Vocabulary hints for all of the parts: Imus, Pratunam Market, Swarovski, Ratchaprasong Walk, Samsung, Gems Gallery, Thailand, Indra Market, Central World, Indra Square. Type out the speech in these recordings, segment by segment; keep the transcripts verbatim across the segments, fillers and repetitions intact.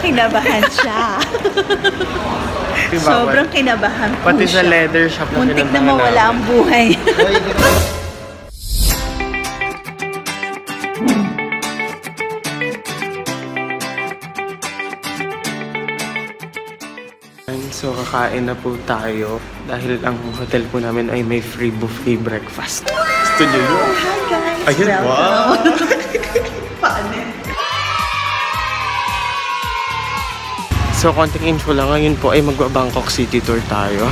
Kinabahan siya. Sobrang kinabahan po. Pati sa leather shop na muntik na mawala ang buhay. So, kakain na po tayo dahil ang hotel po namin ay may free buffet breakfast. Gusto nyo yun? Hi guys! Ayun, wow! Paano? So, konting info lang. Ngayon po ay magba-Bangkok City Tour tayo.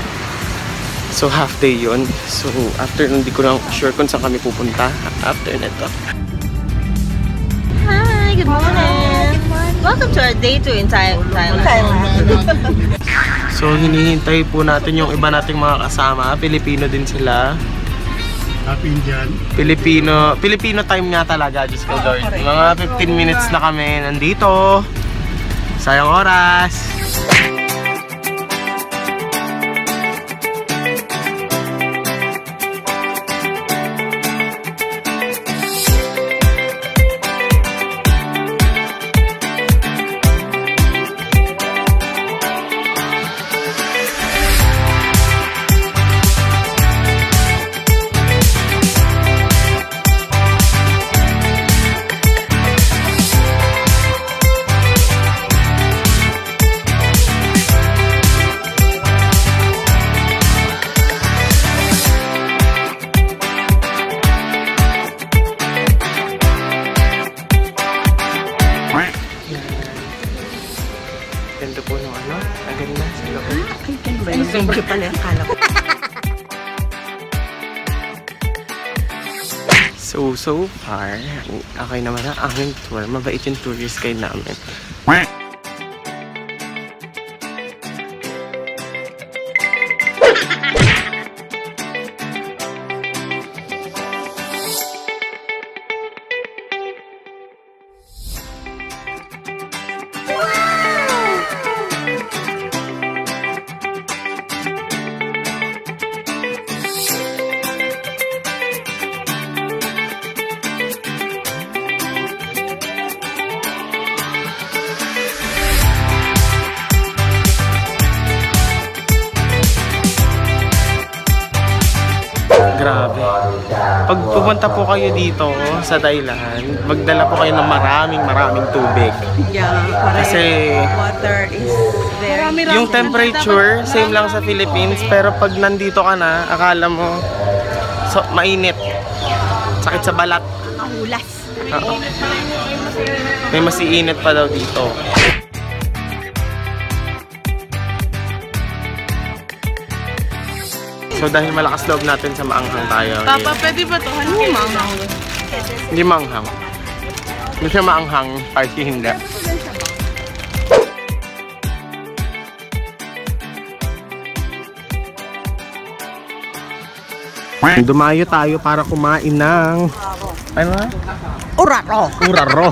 So, half day yun. So, after nun, di ko lang sure kung saan kami pupunta. After neto. Hi! Good morning! Good morning! Welcome to our day two in Thailand. Thailand. So, hinihintay po natin yung iba nating mga kasama. Pilipino din sila. Happy Indian. Pilipino. Pilipino time nga talaga, Diyos ko, Lord. Mga fifteen minutes na kami nandito. Sayang oras. So, so far, okay naman ang aming tour. Mabait yung tourist guide namin. Grabe. Pag pupunta po kayo dito sa Thailand, magdala po kayo ng maraming maraming tubig. Yeah, kasi water is very... Yung temperature, same lang sa Philippines, pero pag nandito ka na, akala mo so, mainit. Sakit sa balat. Ulas. Uh-oh. May mas iinit pa daw dito. So dahil malakas loob natin sa maanghang tayo. Papa, eh. Pwede ba ito? Ano yung maanghang? Hindi maanghang. Hindi siya maanghang, party hindi. Dumayo tayo para kumain ng... Ano na? Uraro! Uraro!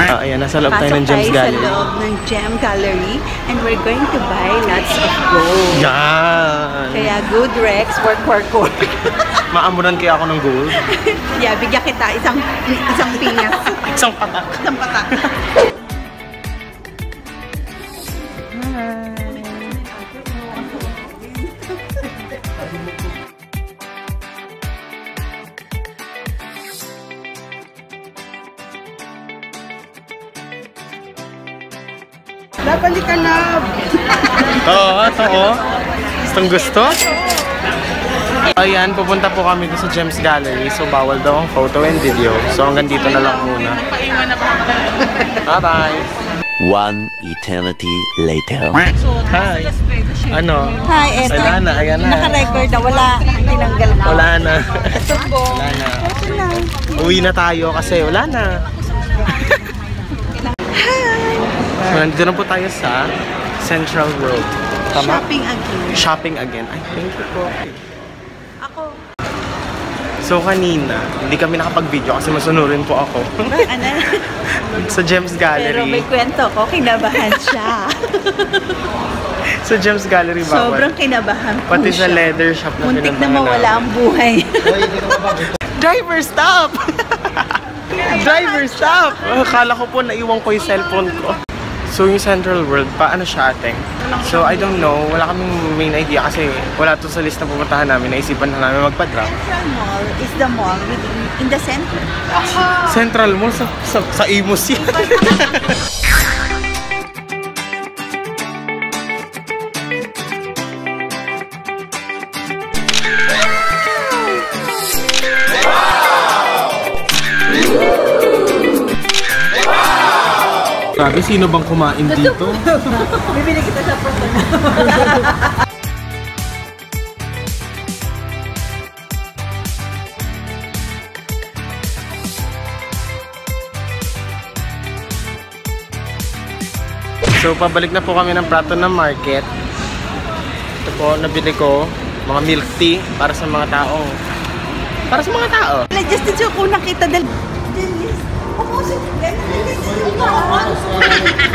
Uh, ayan, nasa loob tayo ng Gems Gallery. Pasok tayo sa loob ng Gem Gallery and we're going to buy nuts of gold. Yan! Kaya good Rex, work, work, work. Maamunan kaya ako ng gold? Yeah, bigyan kita isang, isang pinyas. Isang patak. Isang patak. Napalik ka na! Oo, too. Gustong gusto? Ayan, pupunta po kami sa Gems Gallery. So, bawal daw ang photo and video. So, hanggang dito na lang muna. Bye-bye! One eternity later. Hi! Ano? Hi, eto. Wala na, ayan na. Naka-record na, wala. Tinanggal na. Wala na. Wala na. Uwi na tayo kasi wala na. So, nandito na po tayo sa Central World. Tama? Shopping again. Shopping again. Ay, thank you po. Ako. So, kanina, hindi kami nakapag-video kasi masunurin po ako. Ano? Sa Gems Gallery. Pero may kwento ko, kinabahan siya. Sa Gems Gallery ba? Sobrang kinabahan po. Pati siya. Sa leather shop na pinuntahan namin. Muntik na mawala ang buhay. Driver, stop! Driver, stop! Akala ko po naiwan ko yung cellphone ko. So yung Central World, paano siya ating? So I don't know, wala kaming main idea kasi wala to sa list na pupuntahan namin. Naisipan na namin magpa-drop. Central Mall is the mall within, in the center. Aha. Central Mall sa, sa, sa Imus yan. Sabi, sino bang kumain dito? Bibili kita sa Pratunam. So, pabalik na po kami ng Pratunam Market. Ito po, nabili ko mga milk tea para sa mga tao. Para sa mga tao. Just did you, kung nakita dal...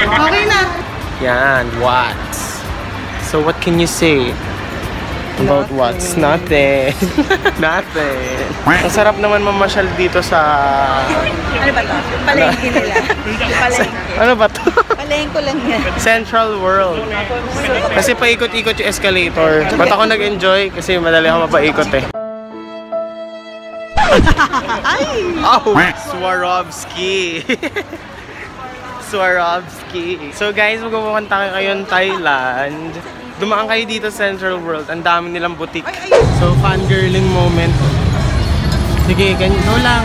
Okay na. Yan, watts. So what can you say about Nothing. watts? Nothing. Nothing. Ang sarap naman mamasyal dito sa... Ano ba ito? Palengke nila. Palengke. Ano ba ito? Palengke lang yan. Central World. Kasi paikot-ikot yung escalator. Ba't ako nag-enjoy? Kasi madali ako mapaikot eh. Ay! Oh! Swarovski! Swarovski! So guys, magpupunta kayo ng Thailand. Dumaan kayo dito sa Central World. Ang dami nilang boutique. So, fangirling moment. Sige, ganito lang.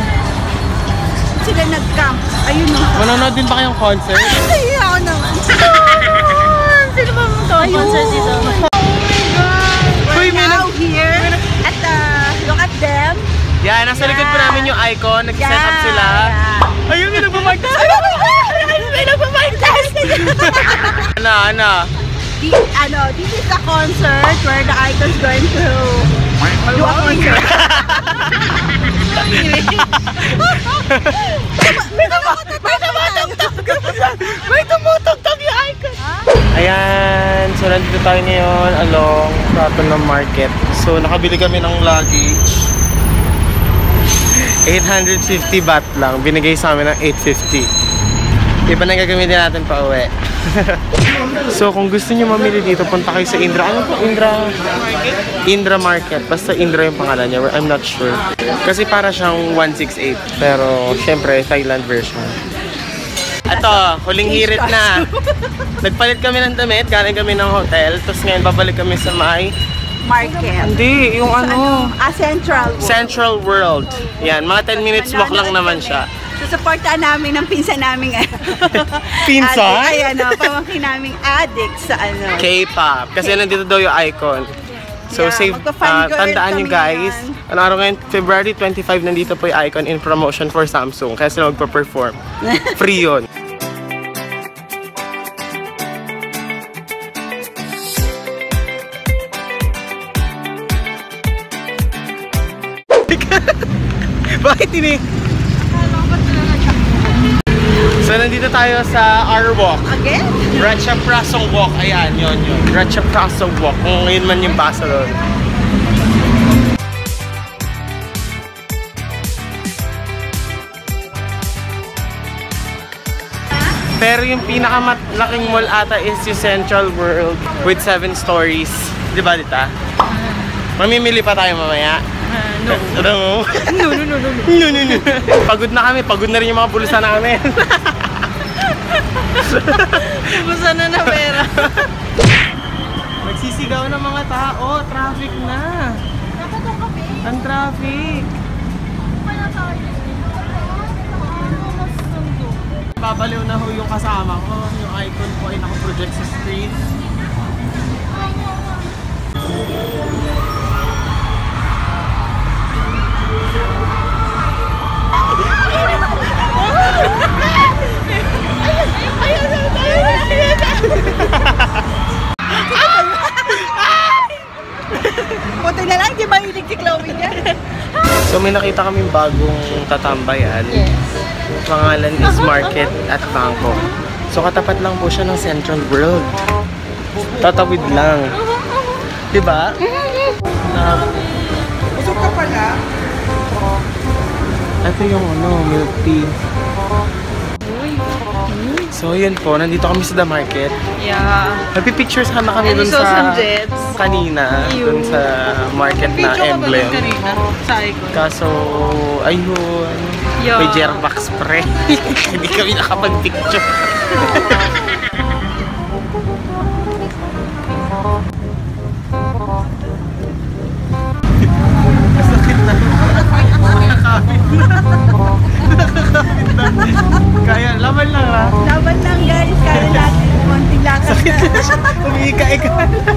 Sila nag-camp. Ayun na. Manonood din ba kayong concert? Ayun ako naman. Sila ba mga concert dito? Oh my God! We're now here. At look at them. Yeah, nasa yeah. likod po namin yung icon. Nag-set yeah. up sila. Yeah. Ayun, may nagpa-mic test! Ayun, may nagpa-mic test! Ano, ano? The, ano, this is the concert where the icon's going to do a concert. May tumutugtog! May tumutugtog yung icon! Ayan, so nandito tayo ngayon along Pratunam Market. So, nakabili kami ng luggage. eight hundred fifty baht lang. Binigay sa amin ng eight fifty. Iba na gagamitin natin pa uwi. So, kung gusto niyo mamili dito, punta kayo sa Indra. Ano po? Indra? Indra Market. Basta Indra yung pangalan niya. I'm not sure. Kasi para siyang one six eight. Pero, syempre, Thailand version. Ito, huling hirit na. Nagpalit kami ng damit. Galing kami ng hotel. Tapos ngayon, babalik kami sa may... Market. Hindi, yung ano? Ah, Central World. Central World. Yan, mga ten minutes walk lang naman siya. Susuportaan namin ng pinsan naming Pinsan? Ay, ano, pamangkin naming addict sa ano. K-pop. Kasi nandito daw yung icon. So, save, uh, tandaan nyo guys. Ano araw ngayon? February twenty-five, nandito po yung icon in promotion for Samsung. Kaya sila magpa-perform. Free yun. Bakit ini? So, nandito tayo sa our walk. Again? Ratchaprasong Walk. Ayan, yun yun. Ratchaprasong Walk. Kung ngayon man yung basa doon. Pero yung pinakamalaking mall ata is yung Central World with seven stories. Diba, dita? Mamimili pa tayo mamaya. No. No. No, no, no, no, no, no, no. Pagod na kami, pagod na rin yung mga pulusan namin. Pulusan na na pera. Magsisigaw ng mga tao, traffic na. Dapat ang kape. Ang traffic. Babaliw na ho yung kasama ko, yung icon ko ay naka-project sa screen. Puti na lang, di ba hilig si Chloe niya? So may nakita kaming bagong tatambayan. Yes. Pangalan is Market at Bangkok. So katapat lang po siya ng Central World. Tatawid lang. Diba? Busog ka pala? Ito yung ano, milk tea. So yun po, nandito kami sa the market. Yeah. Nagpipictures sana kami dun sa kanina, dun sa market na emblem. Kaso, ayun, may Gervax pre. Hindi kami nakapag-picture. Kaya, laban lang ha? Laban lang guys, kaya natin. Konti lang. Sakit na siya. Umiika-ika na.